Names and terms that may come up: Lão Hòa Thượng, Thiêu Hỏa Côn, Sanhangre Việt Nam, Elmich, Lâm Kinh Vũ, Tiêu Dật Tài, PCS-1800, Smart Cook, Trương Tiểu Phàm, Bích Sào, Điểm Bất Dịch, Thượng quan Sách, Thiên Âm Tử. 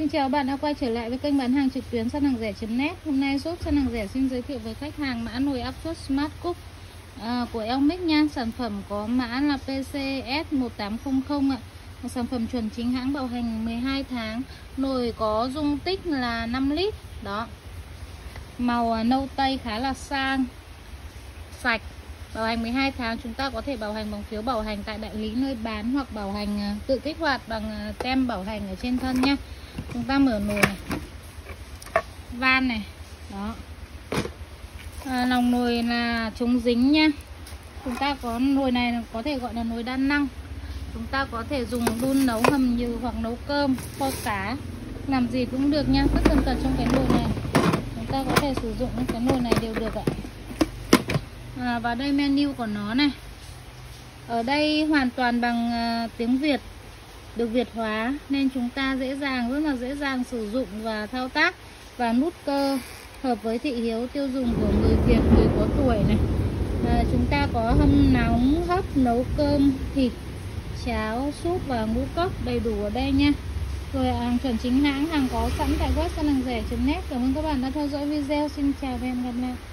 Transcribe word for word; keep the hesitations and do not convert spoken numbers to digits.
Xin chào bạn đã quay trở lại với kênh bán hàng trực tuyến san hàng rẻ chấm net. Hôm nay shop San Hàng Rẻ xin giới thiệu với khách hàng mã nồi áp suất Smart Cook à, của Elmich nha. Sản phẩm có mã là P C S một tám không không ạ. Một sản phẩm chuẩn chính hãng, bảo hành mười hai tháng. Nồi có dung tích là năm lít. Đó. Màu nâu tây khá là sang, sạch. Bảo hành mười hai tháng, chúng ta có thể bảo hành bằng phiếu bảo hành tại đại lý nơi bán hoặc bảo hành tự kích hoạt bằng tem bảo hành ở trên thân nhé. Chúng ta mở nồi này. Van này. Đó. À, lòng nồi là chống dính nha. Chúng ta có nồi này có thể gọi là nồi đa năng. Chúng ta có thể dùng đun nấu, hầm nhừ hoặc nấu cơm, kho cá, làm gì cũng được nha. Tất tần tật trong cái nồi này. Chúng ta có thể sử dụng cái nồi này đều được ạ. À, và đây menu của nó này. Ở đây hoàn toàn bằng tiếng Việt, được Việt hóa nên chúng ta dễ dàng, rất là dễ dàng sử dụng và thao tác. Và nút cơ hợp với thị hiếu tiêu dùng của người Việt, người có tuổi này. à, Chúng ta có hâm nóng, hấp, nấu cơm, thịt, cháo, súp và ngũ cốc đầy đủ ở đây nha. Rồi hàng chuẩn chính hãng, hàng có sẵn tại web san hàng rẻ chấm net. Cảm ơn các bạn đã theo dõi video. Xin chào và hẹn gặp lại.